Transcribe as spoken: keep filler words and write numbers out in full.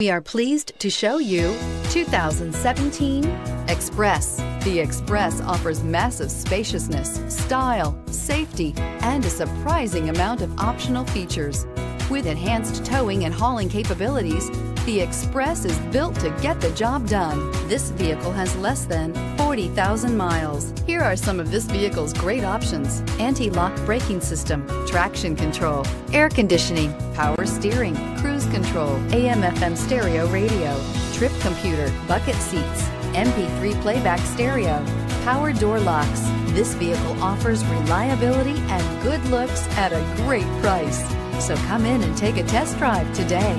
We are pleased to show you two thousand seventeen Express. The Express offers massive spaciousness, style, safety, and a surprising amount of optional features. With enhanced towing and hauling capabilities, the Express is built to get the job done. This vehicle has less than forty thousand miles. Here are some of this vehicle's great options: anti-lock braking system, traction control, air conditioning, power steering, cruise control, A M F M stereo radio, trip computer, bucket seats, M P three playback stereo, power door locks. This vehicle offers reliability and good looks at a great price. So come in and take a test drive today.